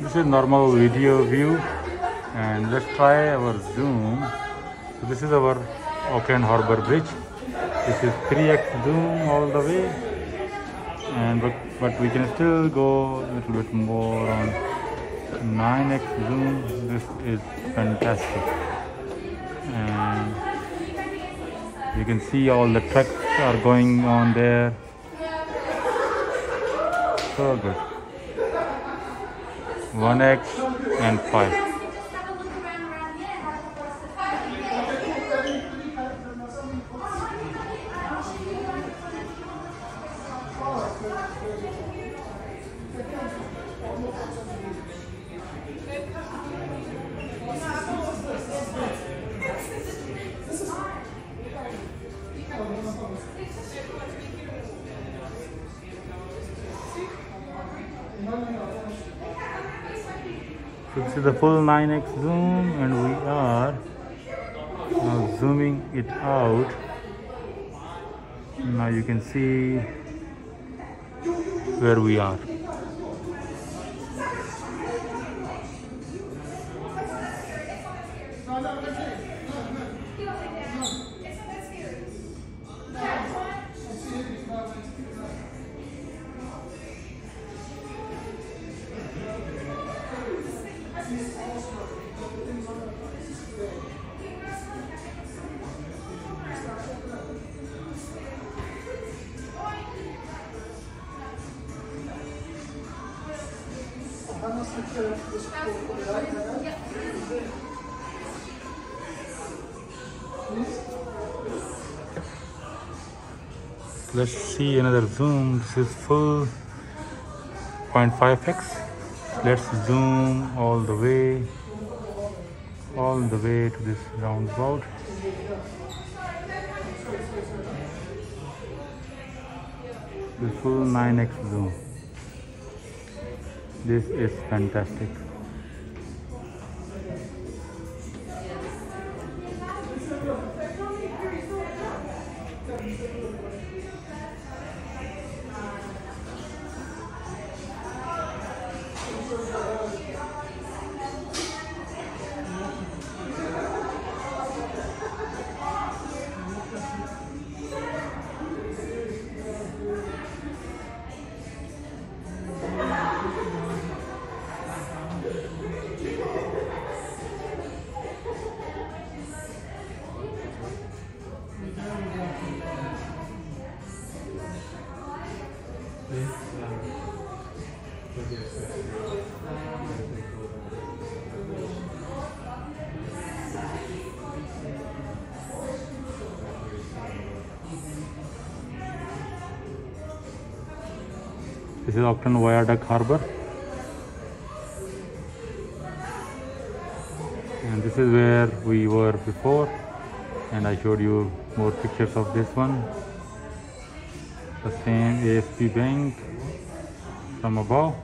This is normal video view, and let's try our zoom. So this is our Auckland Harbour Bridge. This is 3x zoom all the way, and but we can still go a little bit more on 9x zoom. This is fantastic, and you can see all the trucks are going on there. So good. 1x and 5. So this is the full 9x zoom, and we are now zooming it out. Now you can see where we are. Let's see another zoom. This is full 0.5x. Let's zoom all the way to this roundabout. The full 9x zoom. This is fantastic. This is Octan Wayadak Harbor, and this is where we were before, and I showed you more pictures of this one. The same ASP bank from above.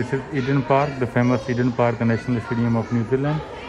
This is Eden Park, the famous Eden Park, the National Stadium of New Zealand.